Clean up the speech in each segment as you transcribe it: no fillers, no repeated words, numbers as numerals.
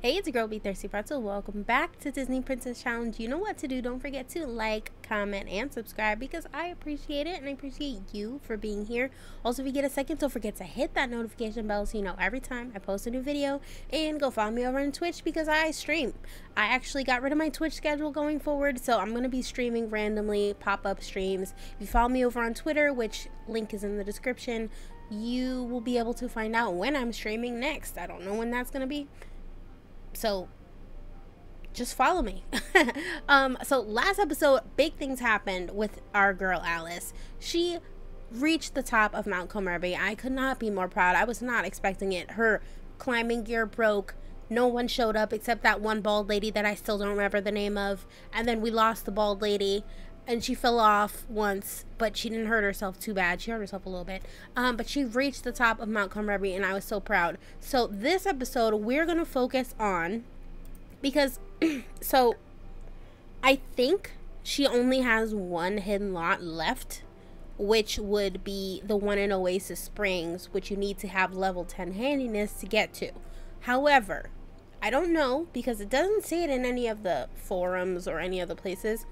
Hey, it's your girl Be Thirsty Pretzel. Welcome back to Disney Princess Challenge. You know what to do. Don't forget to like, comment, and subscribe because I appreciate it and I appreciate you for being here. Also, if you get a second, don't forget to hit that notification bell so you know every time I post a new video, and go follow me over on Twitch because I stream. I actually got rid of my Twitch schedule going forward, so I'm going to be streaming randomly, pop-up streams. If you follow me over on Twitter, which link is in the description, you will be able to find out when I'm streaming next. I don't know when that's going to be. So just follow me. So last episode, big things happened with our girl Alice. She reached the top of Mount Komorebi. I could not be more proud. I was not expecting it. Her climbing gear broke. No one showed up except that one bald lady that I still don't remember the name of. And then we lost the bald lady and she fell off once, but she didn't hurt herself too bad. She hurt herself a little bit, but she reached the top of Mount Komorebi, and I was so proud. So this episode, we're gonna focus on, because so I think she only has one hidden lot left, which would be the one in Oasis Springs, which you need to have level 10 handiness to get to. However, I don't know, because it doesn't say it in any of the forums or any other places,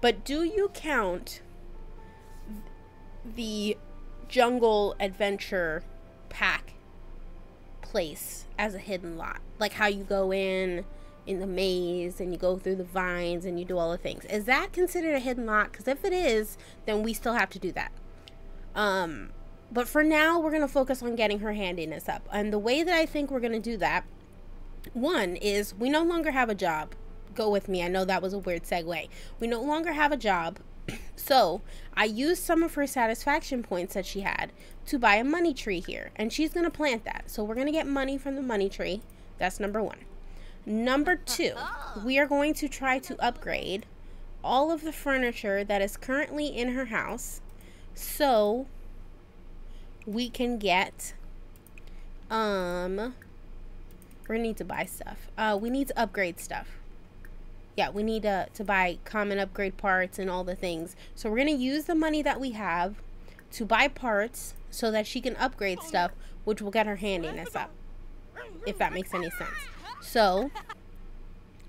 but do you count the jungle adventure pack place as a hidden lot? Like how you go in the maze and you go through the vines and you do all the things. Is that considered a hidden lot? Because if it is, then we still have to do that. But for now, we're going to focus on getting her handiness up. And the way that I think we're going to do that, one, is we no longer have a job. Go with me. I know that was a weird segue. We no longer have a job, so I used some of her satisfaction points that she had to buy a money tree here, and she's gonna plant that. So we're gonna get money from the money tree. That's number one. Number two, we are going to try to upgrade all of the furniture that is currently in her house so we can get we need to buy stuff. We need to upgrade stuff. Yeah, we need to buy common upgrade parts and all the things. So we're going to use the money that we have to buy parts so that she can upgrade stuff, which will get her handiness up, if that makes any sense. So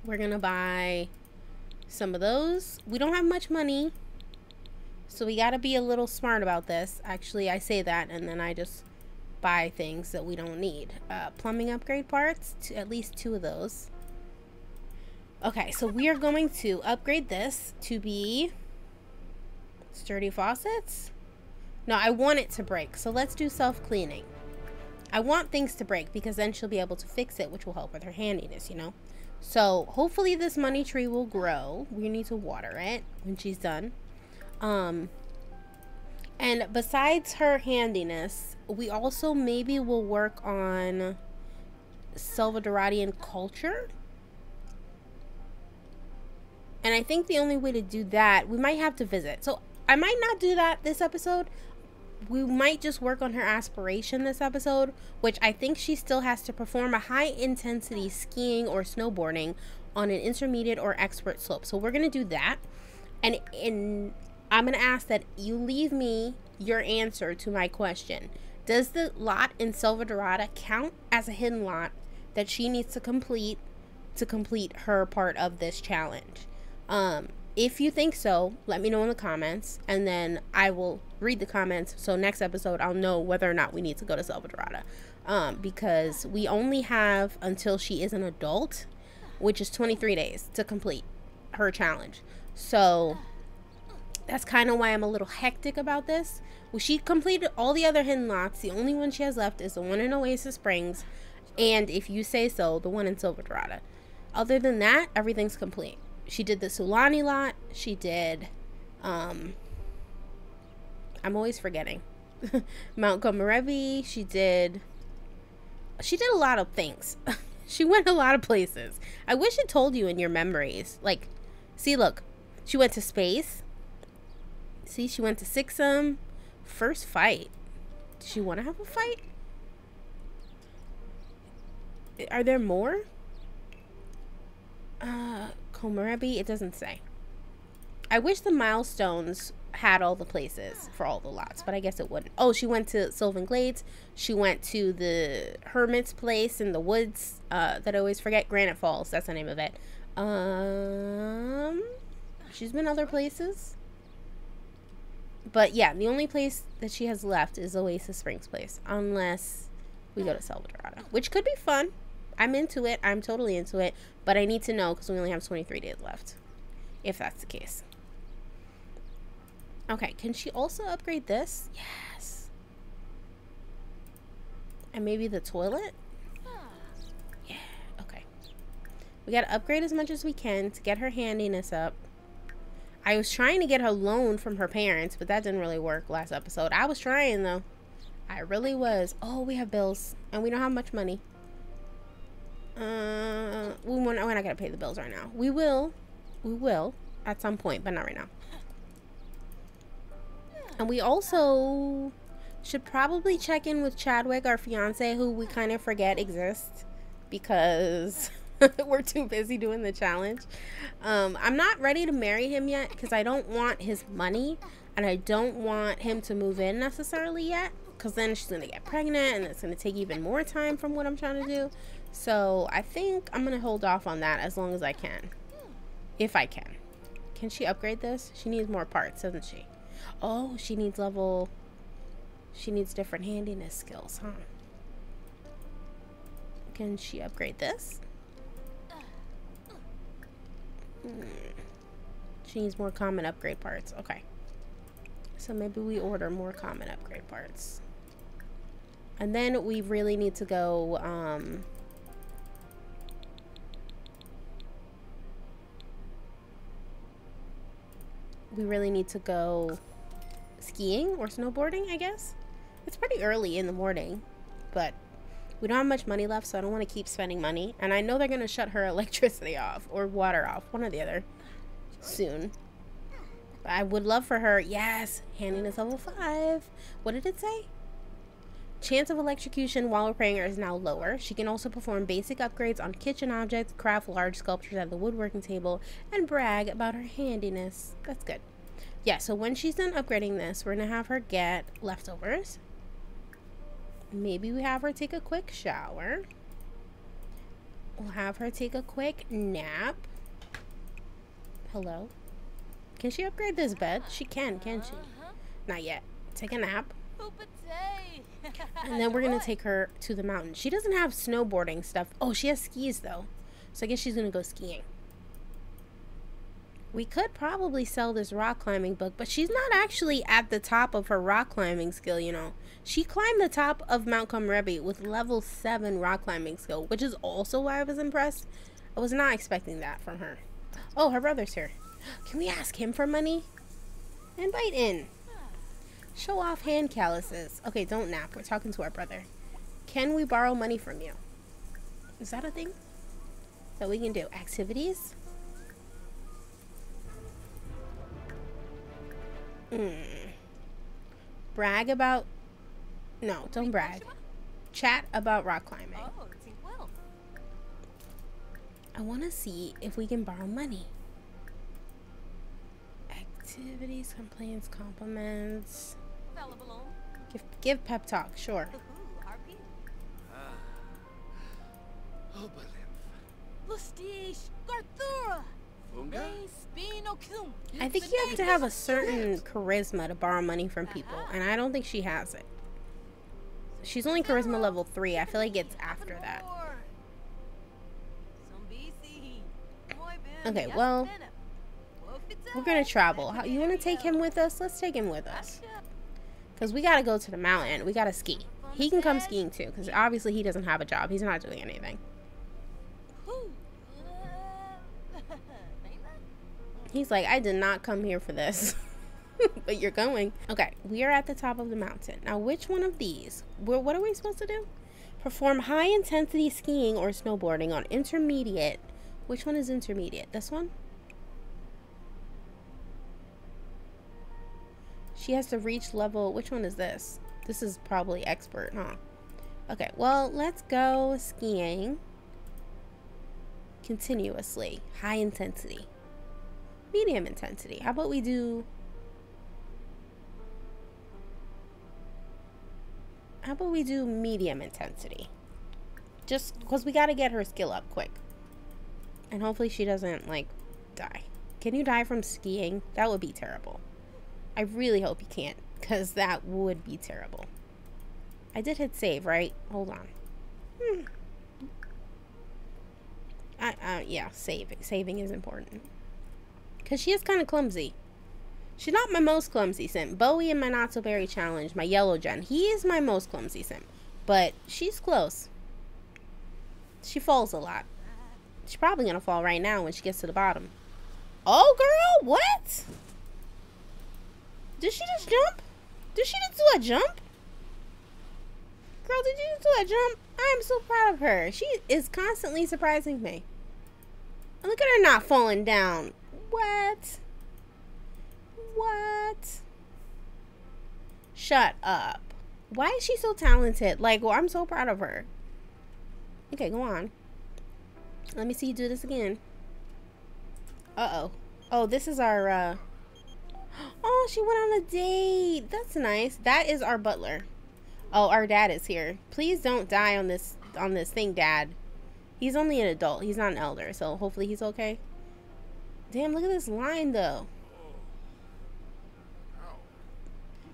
we're going to buy some of those. We don't have much money, so we got to be a little smart about this. Actually, I say that, and then I just buy things that we don't need. Plumbing upgrade parts, at least two of those. Okay, so we are going to upgrade this to be sturdy faucets. No, I want it to break, so let's do self-cleaning. I want things to break because then she'll be able to fix it, which will help with her handiness, you know? So hopefully this money tree will grow. We need to water it when she's done. And besides her handiness, we also maybe will work on Selvadoradian culture. And I think the only way to do that, we might have to visit. So I might not do that this episode. We might just work on her aspiration this episode, which I think she still has to perform a high intensity skiing or snowboarding on an intermediate or expert slope. So we're going to do that. And I'm going to ask that you leave me your answer to my question. Does the lot in Selvadorada count as a hidden lot that she needs to complete her part of this challenge? If you think so, let me know in the comments, and then I will read the comments. So next episode, I'll know whether or not we need to go to Selvadorada, because we only have until she is an adult, which is 23 days to complete her challenge. So that's kind of why I'm a little hectic about this. Well, she completed all the other hidden lots. The only one she has left is the one in Oasis Springs, and if you say so, the one in Selvadorada. Other than that, everything's complete. She did the Sulani lot. She did, I'm always forgetting, Mount Komorebi. She did a lot of things. She went a lot of places. I wish it told you in your memories. Like, see, look, she went to space. See, she went to Sixam. First fight. Did she want to have a fight? Are there more? Komorebi, it doesn't say. I wish the milestones had all the places for all the lots, but I guess it wouldn't. Oh, she went to Sylvan Glades. She went to the Hermit's place in the woods that I always forget. Granite Falls, that's the name of it. She's been other places. But yeah, the only place that she has left is Oasis Springs place, unless we go to Selvadorada, which could be fun. I'm into it. I'm totally into it. But I need to know because we only have 23 days left, if that's the case. Okay, can she also upgrade this? Yes. And maybe the toilet? Yeah, okay. We gotta upgrade as much as we can to get her handiness up. I was trying to get her loan from her parents, but that didn't really work last episode. I was trying, though. I really was. Oh, we have bills, and we don't have much money. We're not gonna pay the bills right now. We will at some point, but not right now. And we also should probably check in with Chadwick, our fiance, who we kind of forget exists because we're too busy doing the challenge. I'm not ready to marry him yet because I don't want his money and I don't want him to move in necessarily yet, because then she's going to get pregnant and it's going to take even more time from what I'm trying to do. So I think I'm going to hold off on that as long as I can. If I can. Can she upgrade this? She needs more parts, doesn't she? Oh, she needs level... She needs different handiness skills, huh? Can she upgrade this? She needs more common upgrade parts. Okay. So maybe we order more common upgrade parts. And then we really need to go... we really need to go skiing or snowboarding, I guess. It's pretty early in the morning, but we don't have much money left, so I don't want to keep spending money. And I know they're going to shut her electricity off or water off, one or the other, soon. But I would love for her, yes, handiness level 5. What did it say? Chance of electrocution while repairing her is now lower. She can also perform basic upgrades on kitchen objects, craft large sculptures at the woodworking table, and brag about her handiness. That's good. Yeah, so when she's done upgrading this, we're gonna have her get leftovers. Maybe we have her take a quick shower. We'll have her take a quick nap. Hello? Can she upgrade this bed? She can she? Not yet. Take a nap. And then we're gonna take her to the mountain. She doesn't have snowboarding stuff. Oh, she has skis though, so I guess she's gonna go skiing. We could probably sell this rock climbing book, but she's not actually at the top of her rock climbing skill. You know, she climbed the top of Mount Komorebi with level 7 rock climbing skill, which is also why I was impressed. I was not expecting that from her. Oh, her brother's here. Can we ask him for money? Invite in. Show off hand calluses. Okay, don't nap. We're talking to our brother. Can we borrow money from you? Is that a thing that we can do? Activities? Brag about... No, don't brag. Chat about rock climbing. I want to see if we can borrow money. Activities, complaints, compliments... Give pep talk, sure. I think you have to have a certain charisma to borrow money from people, and I don't think she has it. She's only charisma level 3. I feel like it's after that. Okay, well, we're gonna travel. How, you wanna take him with us? Let's take him with us. Because we got to go to the mountain. We got to ski. He can come skiing, too, because obviously he doesn't have a job. He's not doing anything. He's like, I did not come here for this. But you're going. Okay, we are at the top of the mountain. Now, which one of these? What are we supposed to do? Perform high-intensity skiing or snowboarding on intermediate. Which one is intermediate? This one? She has to reach level, which one is this? This is probably expert, huh? Okay, well, let's go skiing. continuously, high intensity, medium intensity. How about we do, medium intensity? Just because we got to get her skill up quick. And hopefully she doesn't, like, die. Can you die from skiing? That would be terrible. I really hope you can't, because that would be terrible. I did hit save, right? Hold on. Yeah, saving is important. Because she is kind of clumsy. She's not my most clumsy simp. Bowie in my Not So Berry Challenge, my yellow gen, he is my most clumsy simp. But she's close. She falls a lot. She's probably going to fall right now when she gets to the bottom. Oh, girl, what? Did she just jump? Did she just do a jump? Girl, did you just do a jump? I'm so proud of her. She is constantly surprising me. And look at her not falling down. What? What? Shut up. Why is she so talented? Like, well, I'm so proud of her. Okay, go on. Let me see you do this again. Uh-oh. Oh, this is our, Oh, she went on a date. That's nice. That is our butler. Oh, our dad is here. Please don't die on this thing, Dad. He's only an adult. He's not an elder, so hopefully he's okay. Damn, look at this line, though.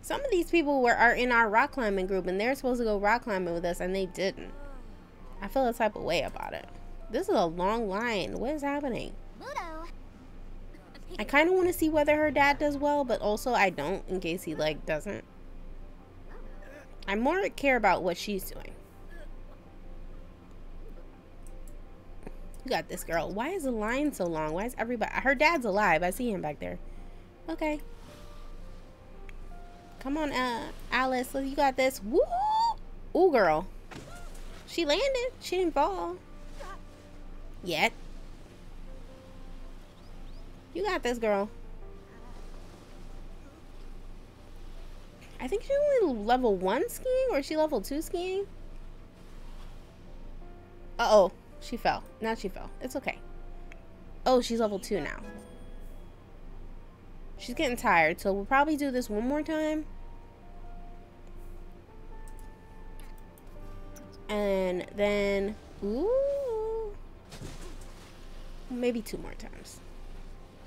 Some of these people are in our rock climbing group, and they're supposed to go rock climbing with us, and they didn't. I feel a type of way about it. This is a long line. What is happening? I kind of want to see whether her dad does well, but also I don't, in case he, like, doesn't. I more care about what she's doing. You got this, girl. Why is the line so long? Why is everybody... Her dad's alive. I see him back there. Okay. Come on, Alice. You got this. Woo! Ooh, girl. She landed. She didn't fall. Yet. You got this, girl. I think she's only level 1 skiing, or is she level 2 skiing? Uh-oh. She fell. Now she fell. It's okay. Oh, she's level 2 now. She's getting tired, so we'll probably do this one more time. And then... Ooh. Maybe 2 more times.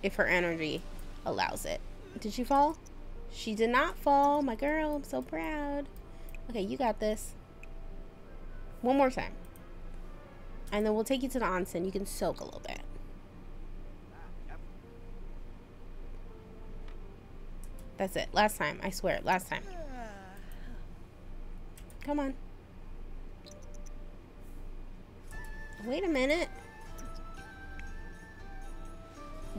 If her energy allows it. Did she fall? She did not fall. My girl, I'm so proud. Okay, you got this. One more time. And then we'll take you to the onsen. You can soak a little bit. That's it. Last time. I swear. Last time. Come on. Wait a minute.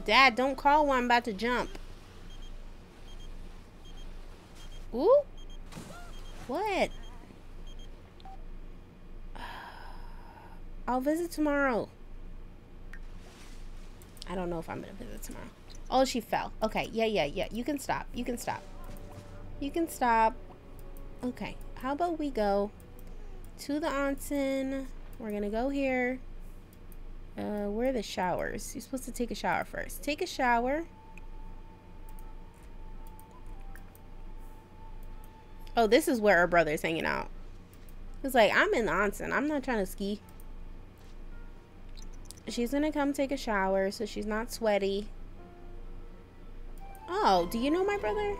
Dad, don't call while I'm about to jump. Ooh. What? I'll visit tomorrow. I don't know if I'm gonna visit tomorrow. Oh, she fell. Okay, yeah. You can stop. You can stop. Okay, how about we go to the onsen? We're gonna go here. Where are the showers? You're supposed to take a shower first. Take a shower. Oh, this is where her brother's hanging out. He's like, I'm in the onsen. I'm not trying to ski. She's gonna come take a shower so she's not sweaty. Oh, do you know my brother?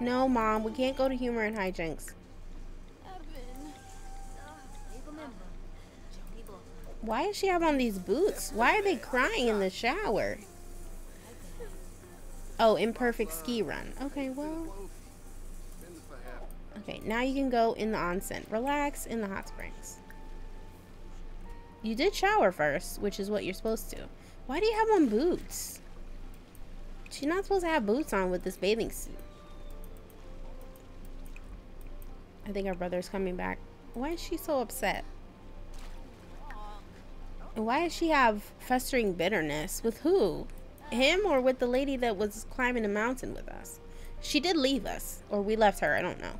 No, Mom. We can't go to humor and hijinks. Why does she have on these boots? Why are they crying in the shower? Oh, imperfect ski run. Okay, well... Okay, now you can go in the onsen. Relax in the hot springs. You did shower first, which is what you're supposed to. Why do you have on boots? She's not supposed to have boots on with this bathing suit. I think our brother's coming back. Why is she so upset? And why does she have festering bitterness? With who? Him or with the lady that was climbing the mountain with us? She did leave us. Or we left her. I don't know.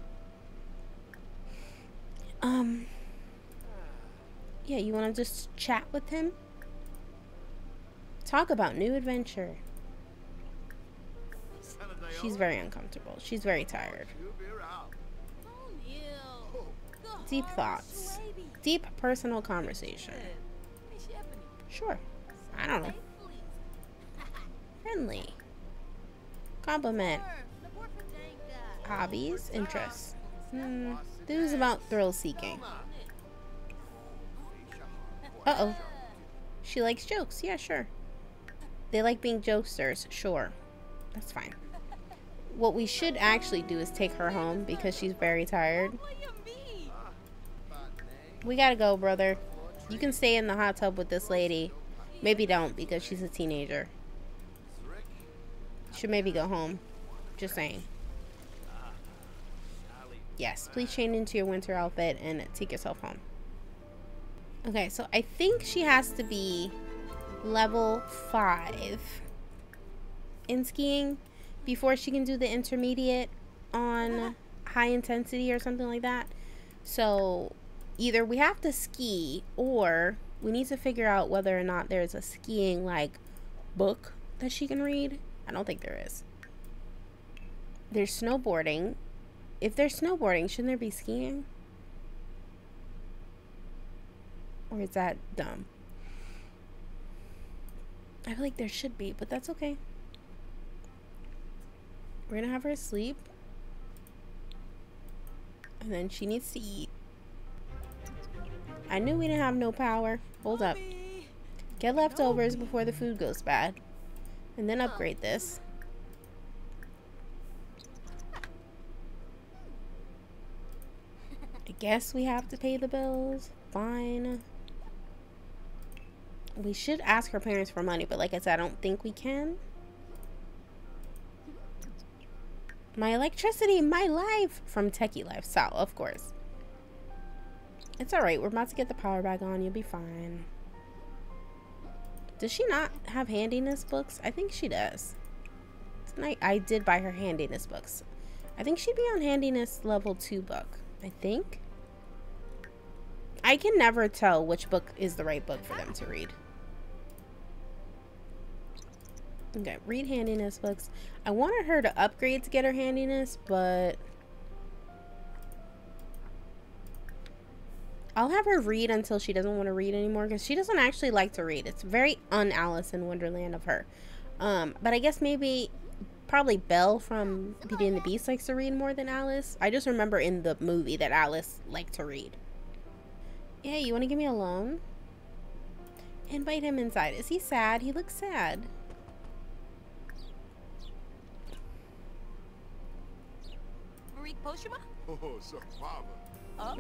Yeah, you want to just chat with him? Talk about new adventure. She's very uncomfortable. She's very tired. Deep thoughts. Deep personal conversation. Sure. I don't know. Friendly. Compliment. Hobbies. Interests. This is about thrill seeking. Uh-oh. She likes jokes. Yeah, sure. They like being jokesters. Sure. That's fine. What we should actually do is take her home because she's very tired. We gotta go, brother. You can stay in the hot tub with this lady. Maybe don't, because she's a teenager. Should maybe go home. Just saying. Yes, please change into your winter outfit and take yourself home. Okay, so I think she has to be level 5 in skiing before she can do the intermediate on high intensity or something like that. So either we have to ski or we need to figure out whether or not there's a skiing like book that she can read. I don't think there is. There's snowboarding. If there's snowboarding, shouldn't there be skiing? Or is that dumb? I feel like there should be, but that's okay. We're gonna have her sleep. And then she needs to eat. I knew we didn't have no power. Hold up. Get leftovers before the food goes bad. And then upgrade this. I guess we have to pay the bills. Fine. We should ask her parents for money, but like I said, I don't think we can. My electricity, my life! From Techie Lifestyle, of course. It's alright, we're about to get the power back on, you'll be fine. Does she not have handiness books? I think she does. Tonight, I did buy her handiness books. I think she'd be on handiness level 2 book, I think. I can never tell which book is the right book for them to read. Okay, read handiness books. I wanted her to upgrade to get her handiness, but I'll have her read until she doesn't want to read anymore because she doesn't actually like to read. It's very un-Alice in Wonderland of her. But I guess maybe, probably Belle from Beauty and the Beast likes to read more than Alice. I just remember in the movie that Alice liked to read. Yeah, you want to give me a loan? Invite him inside. Is he sad? He looks sad.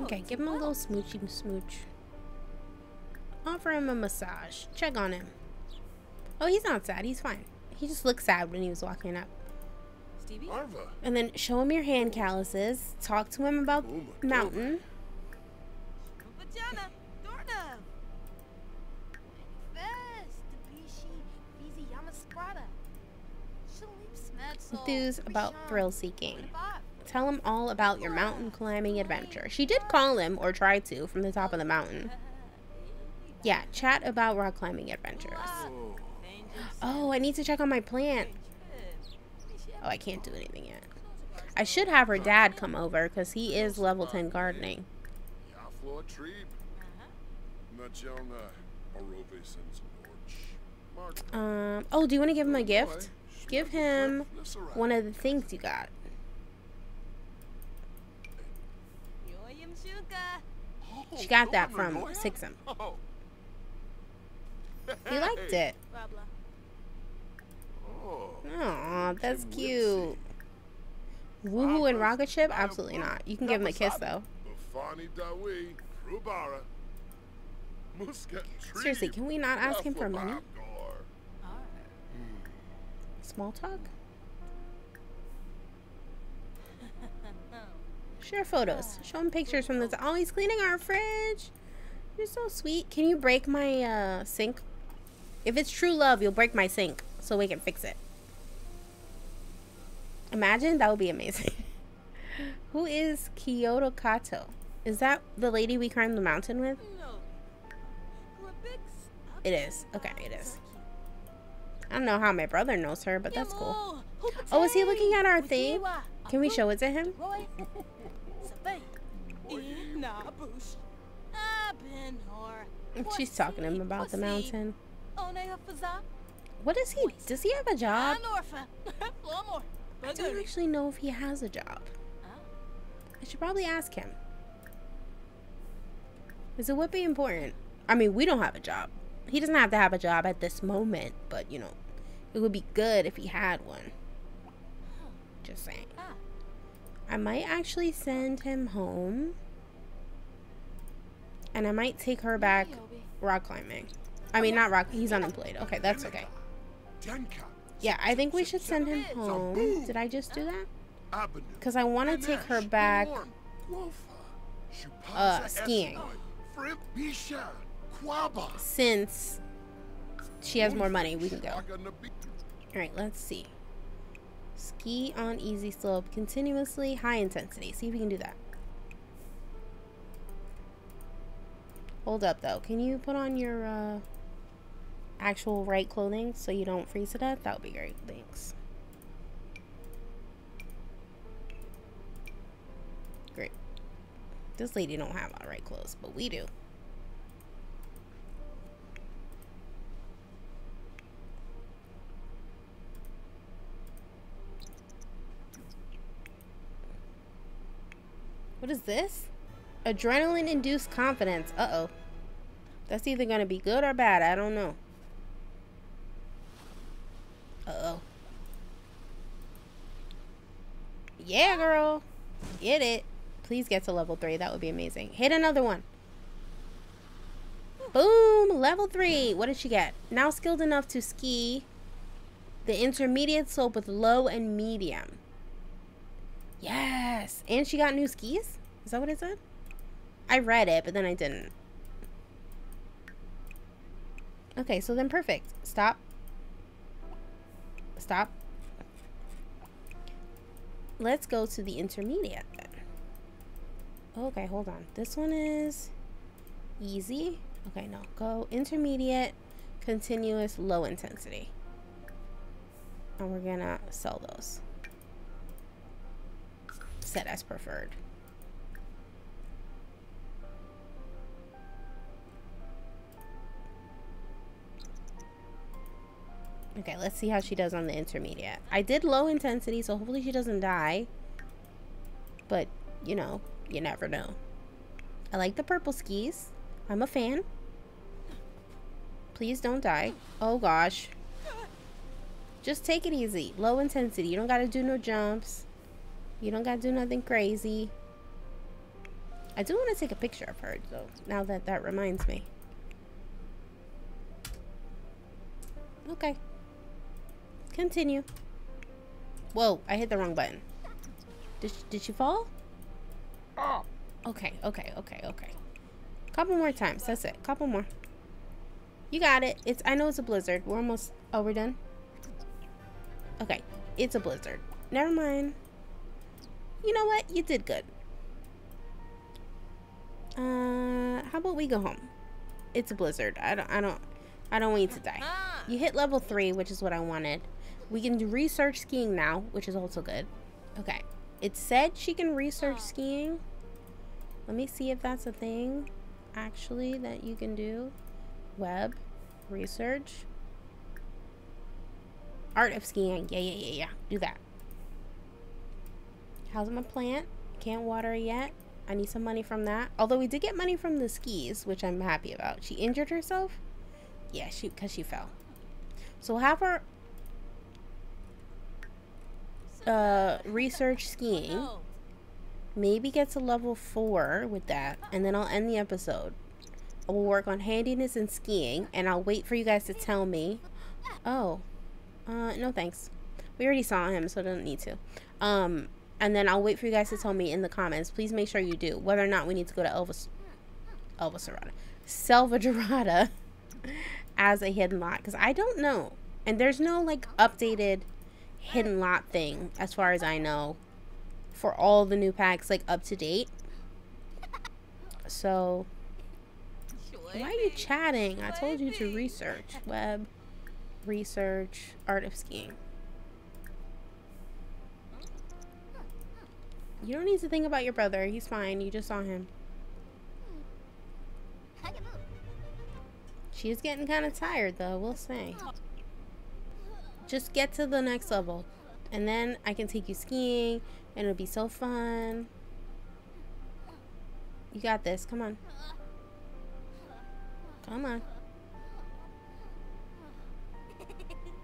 Okay, give him a little smoochy smooch. Offer him a massage. Check on him. Oh, he's not sad. He's fine. He just looked sad when he was walking up. Stevie? And then show him your hand calluses. Talk to him about mountain. Enthuse about thrill seeking. Tell him all about your mountain climbing adventure. She did call him, or try to, from the top of the mountain. Yeah, chat about rock climbing adventures. Oh, I need to check on my plant. Oh, I can't do anything yet. I should have her dad come over, because he is level 10 gardening. Oh, do you want to give him a gift? Give him one of the things you got. She got that from Sixam. He liked it. Aw, that's cute. Woohoo and rocket ship? Absolutely not. You can give him a kiss, though. Seriously, can we not ask him for money? Small talk? Share photos. Show him pictures from this. Oh, he's cleaning our fridge. You're so sweet. Can you break my sink? If it's true love, you'll break my sink so we can fix it. Imagine, that would be amazing. Who is Kyoto Kato? Is that the lady we climbed the mountain with? It is. Okay, it is. I don't know how my brother knows her, but that's cool. Oh, is he looking at our thing? Can we show it to him? She's talking to him about the mountain. What is he? Does he have a job? I don't actually know if he has a job. I should probably ask him. Because it would be important. I mean, we don't have a job. He doesn't have to have a job at this moment, but, you know, it would be good if he had one. Just saying. I might actually send him home. And I might take her back rock climbing. I mean, not rock. He's unemployed. Okay, that's okay. Yeah, I think we should send him home. Did I just do that? Because I want to take her back skiing. Since she has more money, we can go. Alright, let's see. Ski on easy slope continuously, high intensity. See if we can do that. Hold up, though. Can you put on your actual right clothing so you don't freeze to death? That would be great. Thanks. Great. This lady don't have all right clothes, but we do. What is this? Adrenaline-induced confidence. Uh-oh. That's either going to be good or bad. I don't know. Uh-oh. Yeah, girl. Get it. Please get to level 3. That would be amazing. Hit another one. Boom. Level 3. What did she get? Now skilled enough to ski the intermediate slope with low and medium. Yes. And she got new skis? Is that what it said? I read it, but then I didn't. Okay, so then perfect. Stop. Stop. Let's go to the intermediate then. Okay, hold on. This one is easy. Okay, no. Go intermediate, continuous, low intensity. And we're gonna sell those. Set as preferred. Okay, let's see how she does on the intermediate. I did low intensity, so hopefully she doesn't die. But, you know, you never know. I like the purple skis. I'm a fan. Please don't die. Oh, gosh. Just take it easy. Low intensity. You don't gotta do no jumps. You don't gotta do nothing crazy. I do want to take a picture of her, though, now that that reminds me. Okay. Continue. Whoa, I hit the wrong button. Did she fall? Oh. Okay, okay, okay, okay. Couple more times. That's it. Couple more. You got it. It's. I know it's a blizzard. We're almost. Oh, we're done? Okay. It's a blizzard. Never mind. You know what? You did good. How about we go home? It's a blizzard. I don't want you to die. You hit level 3, which is what I wanted. We can do research skiing now, which is also good. Okay. It said she can research skiing. Let me see if that's a thing, actually, that you can do. Web. Research. Art of skiing. Yeah, yeah, yeah, yeah. Do that. How's my plant? Can't water it yet. I need some money from that. Although we did get money from the skis, which I'm happy about. She injured herself? Yeah, because she fell. So we'll have her research skiing. Maybe get to level 4 with that, and then I'll end the episode. We'll work on handiness and skiing, and I'll wait for you guys to tell me. Oh, no thanks. We already saw him, so I don't need to. And then I'll wait for you guys to tell me in the comments. Please make sure you do whether or not we need to go to Selvadorada. As a hidden lot, because I don't know, and there's no like updated hidden lot thing as far as I know for all the new packs, like up to date. So why are you chatting? I told you to research. Web research, art of skiing. You don't need to think about your brother. He's fine. You just saw him. She is getting kind of tired, though, we'll say. Just get to the next level, and then I can take you skiing, and it'll be so fun. You got this. Come on. Come on.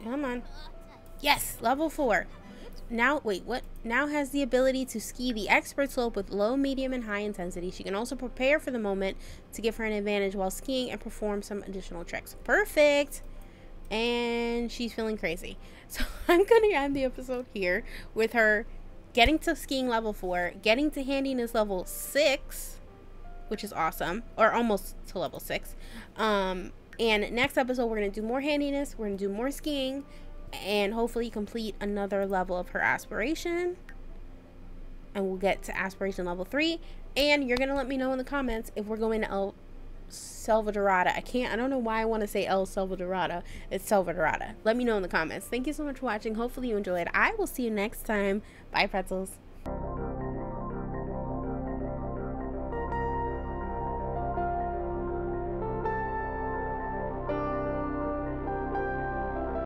Come on. Yes! Level 4. Now, wait, what? Now has the ability to ski the expert slope with low, medium, and high intensity. She can also prepare for the moment to give her an advantage while skiing and perform some additional tricks. Perfect! And she's feeling crazy. So I'm going to end the episode here with her getting to skiing level 4, getting to handiness level 6, which is awesome, or almost to level 6. And next episode, we're going to do more handiness, we're going to do more skiing, and hopefully complete another level of her aspiration, and we'll get to aspiration level 3. And you're gonna let me know in the comments if we're going to El Selvadorada. I don't know why I want to say El Selvadorada. It's Selvadorada. Let me know in the comments. Thank you so much for watching. Hopefully you enjoyed. I will see you next time. Bye, pretzels.